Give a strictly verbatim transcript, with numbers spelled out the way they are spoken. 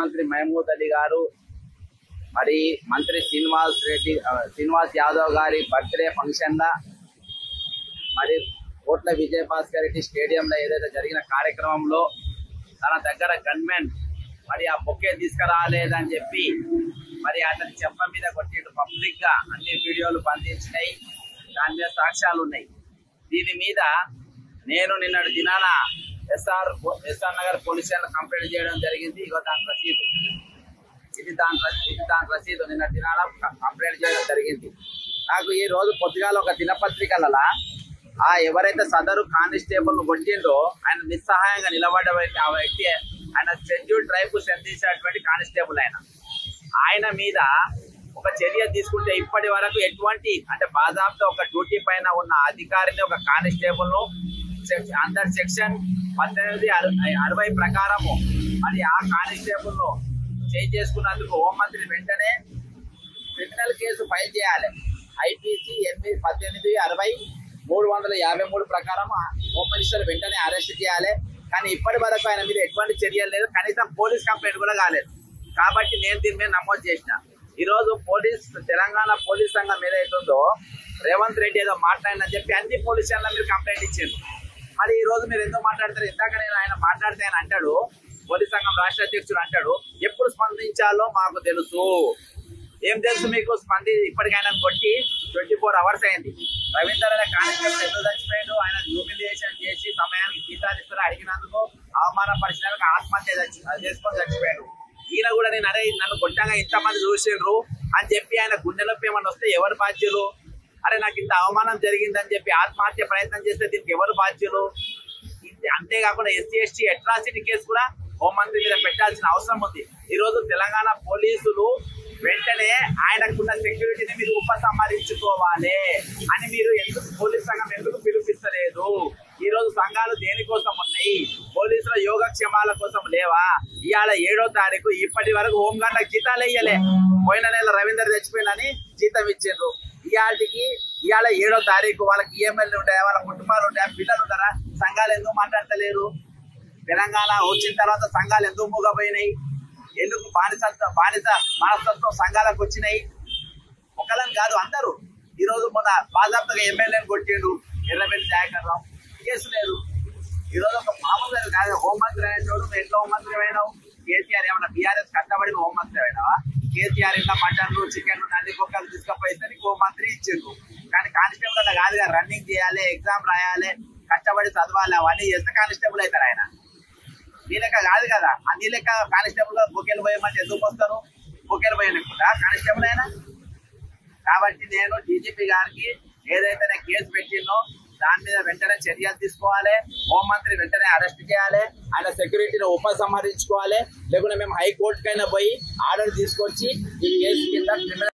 మంత్రి మహమూద్ అలీ గారు, మరి మంత్రి శ్రీనివాస్ రెడ్డి శ్రీనివాస్ యాదవ్ గారి బర్త్డే ఫంక్షన్లా మరి కోట్ల విజయభాస్కర్ రెడ్డి స్టేడియంలో ఏదైతే జరిగిన కార్యక్రమంలో తన దగ్గర గన్మెన్ మరి ఆ బొక్కే తీసుకురాలేదని చెప్పి మరి అతని చెప్ప మీద కొట్టిండు పబ్లిక్గా అన్ని వీడియోలు బంధించినాయి, దాని మీద సాక్ష్యాలు ఉన్నాయి. దీని మీద నేను నిన్నటి దినాన SR SR Nagar police station complaint చేయడం జరిగింది. ఇక దాని రసీదు ఇది దాని ఇది దాని రసీదు నిన్నటి దినాన కంప్లైంట్ చేయడం జరిగింది. నాకు ఈ రోజు పొద్దుగాల ఒక దినపత్రికలలో ఆ ఎవరైతే సదరు కానిస్టేబుల్ను కొట్టిండో ఆయన నిస్సహాయంగా నిలబడ్డ ఆ వ్యక్తి ఆయన షెడ్యూల్ ట్రైబ్కు చెందించినటువంటి కానిస్టేబుల్. ఆయన ఆయన మీద ఒక చర్య తీసుకుంటే ఇప్పటి వరకు ఎటువంటి అంటే బాధాపుతో ఒక డ్యూటీ పైన ఉన్న అధికారిని ఒక కానిస్టేబుల్ను అండర్ సెక్షన్ పద్దెనిమిది అరవై ప్రకారము మరి ఆ కానిస్టేబుల్ను చేంజ్ చేసుకున్నందుకు హోంమంత్రి వెంటనే క్రిమినల్ కేసు ఫైల్ చేయాలి. ఐపీసీ ఎనిమిది పద్దెనిమిది అరవై మూడు వందల యాభై మూడు ప్రకారం హోమ్ మినిస్టర్ వెంటనే అరెస్ట్ చేయాలి. కానీ ఇప్పటి వరకు ఆయన మీద ఎటువంటి చర్యలు లేదు, కనీసం పోలీస్ కంప్లైంట్ కూడా కాలేదు. కాబట్టి నేను దీని మీద నమోదు చేసిన. ఈరోజు పోలీస్ తెలంగాణ పోలీస్ సంఘం ఏదైతుందో రేవంత్ రెడ్డి ఏదో మాట్లాడినని చెప్పి అన్ని పోలీస్ స్టేషన్ల మీరు కంప్లైంట్ ఇచ్చారు. మరి ఈరోజు మీరు ఎంతో మాట్లాడతారు. ఇందాక నేను ఆయన మాట్లాడితే ఆయన అంటాడు, పోలీస్ సంఘం రాష్ట్ర అధ్యక్షుడు అంటాడు, ఎప్పుడు స్పందించాలో మాకు తెలుసు. ఏం తెలుసు మీకు? స్పంది ఇప్పటికైనా కొట్టి ట్వంటీ ఫోర్ అవర్స్ అయింది. రవీందర్ అనే కానిస్టేబుల్ ఎందుకు చచ్చిపోయాడు? ఆయన హ్యూమిలియేషన్ చేసి సమయానికి గీతాదిస్తులు అడిగినందుకు అవమానపరిచినందుకు ఆత్మహత్య చేసుకొని చచ్చిపోయాడు. ఈయన కూడా నేను అరే నన్ను గొట్టంగా ఇంతమంది చూసిండ్రు అని చెప్పి ఆయన గుండెలోకి ఏమన్నా వస్తే ఎవరు బాధ్యులు? అరే నాకు ఇంత అవమానం జరిగిందని చెప్పి ఆత్మహత్య ప్రయత్నం చేస్తే దీనికి ఎవరు బాధ్యులు? అంతేకాకుండా ఎస్సీ ఎస్టీ అట్రాసిటీ కేసు కూడా హోంమంత్రి మీద పెట్టాల్సిన అవసరం ఉంది. ఈరోజు తెలంగాణ పోలీసులు వెంటనే ఆయనకున్న సెక్యూరిటీని మీరు ఉపసంహరించుకోవాలి అని మీరు ఎందుకు పోలీస్ సంఘం ఎందుకు పిలిపిస్తలేదు? ఈరోజు సంఘాలు దేనికోసం ఉన్నాయి? పోలీసుల యోగక్షేమాల కోసం లేవా? ఇవాళ ఏడో తారీఖు ఇప్పటి వరకు హోంగార్డ్ల జీతాలు వేయలే. పోయిన నెల రవీందర్ చచ్చిపోయినని జీతం ఇచ్చారు. ఇవాళకి ఇవాళ ఏడో తారీఖు వాళ్ళకి ఈఎంఐలు ఉంటాయా? వాళ్ళ కుటుంబాలు ఉంటాయా? పిల్లలు ఉంటారా? సంఘాలు ఎందుకు మాట్లాడతలేరు? తెలంగాణ వచ్చిన తర్వాత సంఘాలు ఎందుకు మూగపోయినాయి? ఎందుకు బానిసత్వ బానిస మనస్తత్వం సంఘాలకు వచ్చినాయి? ఒకళ్ళని కాదు, అందరూ. ఈరోజు మొన్న బాధాప్తగా ఎమ్మెల్యేని కొట్టిండు ఎర్రబెల్లి దయాకర్రావు, కేసు లేదు. ఈరోజు ఒక మామూలుగా కాదు, హోంమంత్రి అయినోడు ఎట్లా హోంమంత్రి అయినావు? కేసీఆర్ ఏమన్నా బీఆర్ఎస్ కట్టబడిన హోంమంత్రి అయినావా? కేసీఆర్ ఇట్లా మటన్లు చికెన్లు అన్ని కుక్కలు తీసుకపోయితే నీకు హోంమంత్రి ఇచ్చిండ్రు. కానీ కానిస్టేబుల్ అలా కాదుగా, రన్నింగ్ చేయాలి, ఎగ్జామ్ రాయాలి, కష్టపడి చదవాలి, అవన్నీ చేస్తే కానిస్టేబుల్ అవుతారు. ఆయన నీ లెక్క కాదు కదా. ఆ నీ లెక్క కానిస్టేబుల్ బొకేలు పోయమంటే ఎందుకు వస్తారు? బొకేలు పోయలేకుండా కానిస్టేబుల్ అయినా. కాబట్టి నేను డీజీపీ గారికి ఏదైతే నేను కేసు పెట్టినో దాని మీద వెంటనే చర్యలు తీసుకోవాలి. హోంమంత్రి వెంటనే అరెస్ట్ చేయాలి. ఆయన సెక్యూరిటీని ఉపసంహరించుకోవాలి. లేకుండా మేము హైకోర్టుకైనా పోయి ఆర్డర్ తీసుకొచ్చి ఈ కేసు కింద